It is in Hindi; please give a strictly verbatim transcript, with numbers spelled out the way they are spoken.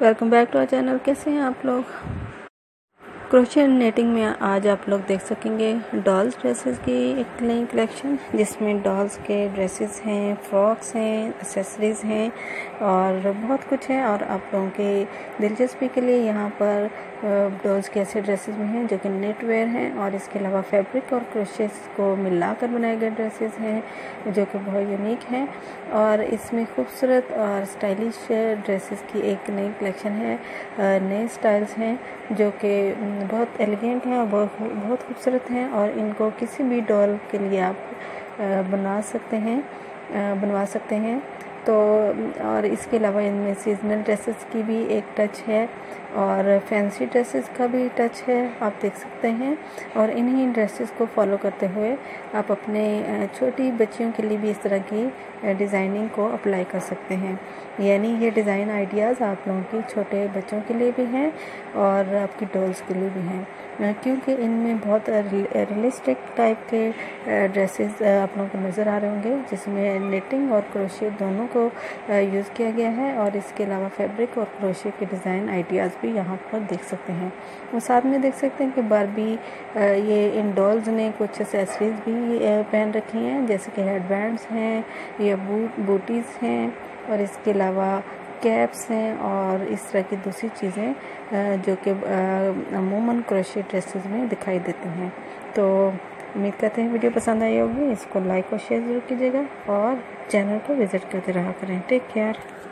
Welcome back to our channel. कैसे हैं आप लोग। क्रोशिया नेटिंग में आज आप लोग देख सकेंगे डॉल्स ड्रेसेस की एक नई कलेक्शन, जिसमें डॉल्स के ड्रेसेस हैं, फ्रॉक्स हैं, एक्सेसरीज हैं और बहुत कुछ है। और आप लोगों की दिलचस्पी के लिए यहाँ पर डॉल्स के ऐसे ड्रेसेस भी हैं जो कि नेट वेयर हैं, और इसके अलावा फैब्रिक और क्रोशिया को मिलाकर बनाए गए ड्रेसेस हैं जो कि बहुत यूनिक हैं। और इसमें खूबसूरत और स्टाइलिश ड्रेसेस की एक नई कलेक्शन है, नए स्टाइल्स हैं जो कि बहुत एलिगेंट हैं और बहुत खूबसूरत हैं। और इनको किसी भी डॉल के लिए आप बना सकते हैं बनवा सकते हैं। तो और इसके अलावा इनमें सीजनल ड्रेसेस की भी एक टच है और फैंसी ड्रेसेस का भी टच है, आप देख सकते हैं। और इन्हीं ड्रेसेस को फॉलो करते हुए आप अपने छोटी बच्चियों के लिए भी इस तरह की डिज़ाइनिंग को अप्लाई कर सकते हैं। यानी ये डिज़ाइन आइडियाज़ आप लोगों की छोटे बच्चों के लिए भी हैं और आपकी डॉल्स के लिए भी हैं, क्योंकि इनमें बहुत रियलिस्टिक टाइप के ड्रेसेस आप लोगों को नज़र आ रहे होंगे, जिसमें नेटिंग और क्रोशिया दोनों को यूज़ किया गया है। और इसके अलावा फैब्रिक और क्रोशिया के डिज़ाइन आइडियाज़ भी यहाँ पर देख सकते हैं। और साथ में देख सकते हैं कि बारबी ये इन डॉल्स ने कुछ एक्सेसरीज भी पहन रखी हैं, जैसे कि हेड बैंड्स हैं या बूट बूटीज़ हैं और इसके अलावा कैप्स हैं और इस तरह की दूसरी चीज़ें जो कि अमूमन क्रोशिया ड्रेसेस में दिखाई देती हैं। तो उम्मीद करते हैं वीडियो पसंद आई होगी। इसको लाइक और शेयर ज़रूर कीजिएगा और चैनल को विज़िट करते रहा करें। Take care.